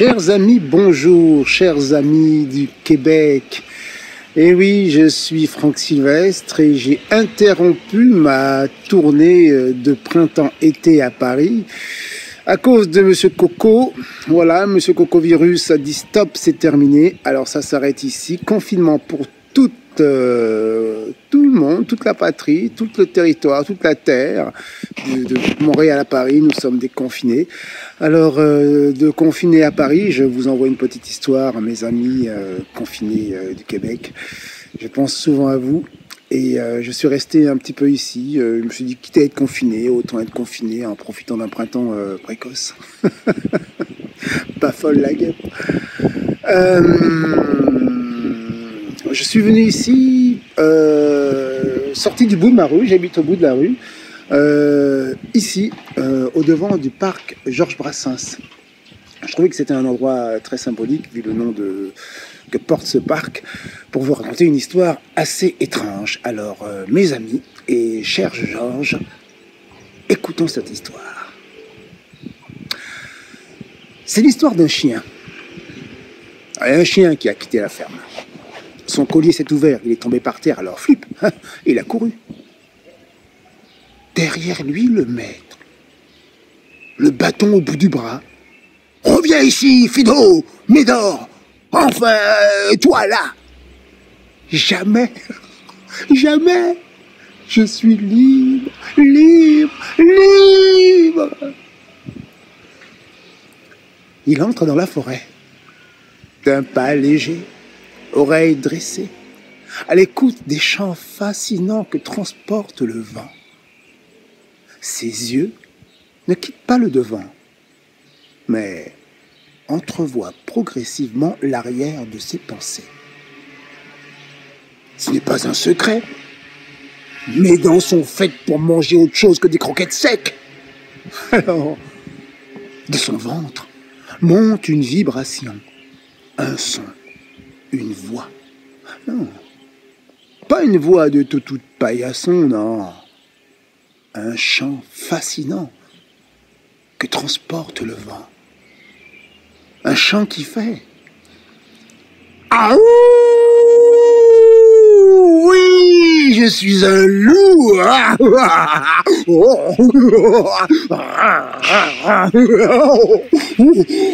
Chers amis, bonjour, chers amis du Québec. Et oui, je suis Franck Sylvestre et j'ai interrompu ma tournée de printemps-été à Paris à cause de Monsieur Coco. Voilà, Monsieur Coco Virus a dit stop, c'est terminé. Alors ça s'arrête ici. Confinement pour tout le monde, toute la patrie, tout le territoire, toute la terre, de Montréal à Paris, nous sommes déconfinés. Alors, de confiner à Paris, je vous envoie une petite histoire, mes amis confinés du Québec. Je pense souvent à vous et je suis resté un petit peu ici. Je me suis dit, quitte à être confiné, autant être confiné en profitant d'un printemps précoce. Pas folle la guêpe. Je suis venu ici, sorti du bout de ma rue, j'habite au bout de la rue, ici, au devant du parc Georges Brassens. Je trouvais que c'était un endroit très symbolique, vu le nom que porte ce parc, pour vous raconter une histoire assez étrange. Alors, mes amis et chers Georges, écoutons cette histoire. C'est l'histoire d'un chien. Un chien qui a quitté la ferme. Son collier s'est ouvert, il est tombé par terre, alors flip, il a couru. Derrière lui, le maître, le bâton au bout du bras. « Reviens ici, Fido, Médor, enfin, toi là !»« Jamais, jamais, je suis libre, libre, libre !» Il entre dans la forêt, d'un pas léger. Oreilles dressées, à l'écoute des chants fascinants que transporte le vent. Ses yeux ne quittent pas le devant, mais entrevoient progressivement l'arrière de ses pensées. Ce n'est pas un secret. Mes dents sont faites pour manger autre chose que des croquettes secs. Alors, de son ventre monte une vibration, un son. Une voix. Non. Pas une voix de toutou de paillasson, non. Un chant fascinant que transporte le vent. Un chant qui fait... Aouh! Oui, je suis un loup.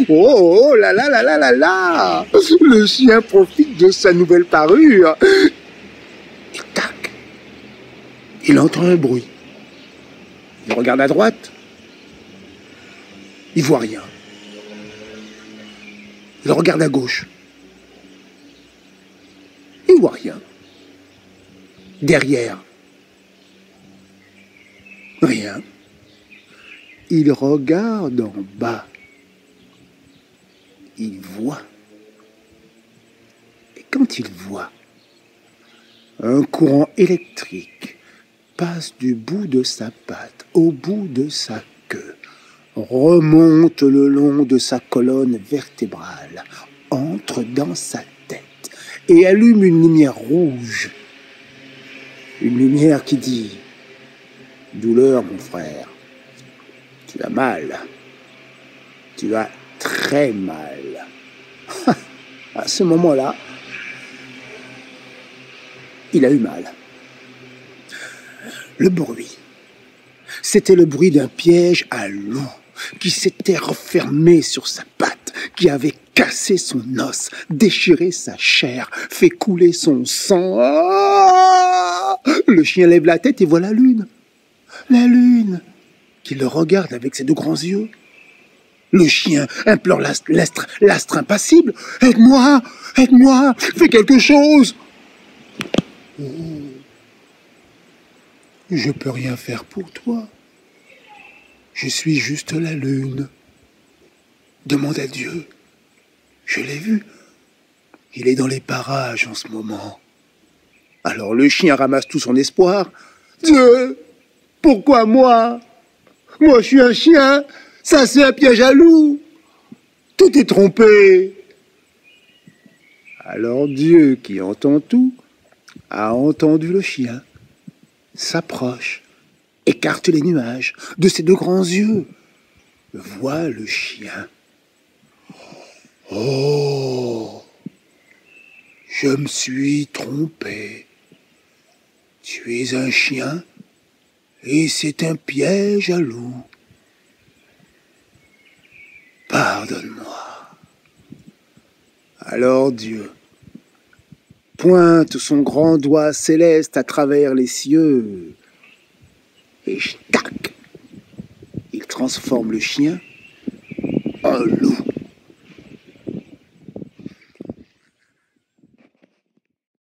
Oh là là là là là là! Le chien profite de sa nouvelle parure. Et tac! Il entend un bruit. Il regarde à droite. Il voit rien. Il regarde à gauche. Il voit rien. Derrière. Rien. Il regarde en bas. Il voit. Et quand il voit, un courant électrique passe du bout de sa patte au bout de sa queue, remonte le long de sa colonne vertébrale, entre dans sa tête et allume une lumière rouge. Une lumière qui dit « Douleur, mon frère, tu as mal, tu as très mal. » À ce moment-là, il a eu mal. Le bruit, c'était le bruit d'un piège à loup qui s'était refermé sur sa patte, qui avait cassé son os, déchiré sa chair, fait couler son sang. Ah! Le chien lève la tête et voit la lune. La lune qui le regarde avec ses deux grands yeux. Le chien implore l'astre impassible. Aide-moi, aide-moi, fais quelque chose. Oh, je peux rien faire pour toi. Je suis juste la lune. Demande à Dieu. Je l'ai vu. Il est dans les parages en ce moment. Alors le chien ramasse tout son espoir. Dieu, pourquoi moi? Moi, je suis un chien. Ça, c'est un piège à loup. Tout est trompé. Alors Dieu, qui entend tout, a entendu le chien, s'approche, écarte les nuages de ses deux grands yeux, voit le chien. Oh, je me suis trompé. Tu es un chien et c'est un piège à loup. Pardonne-moi. » Alors Dieu pointe son grand doigt céleste à travers les cieux et tac, il transforme le chien en loup.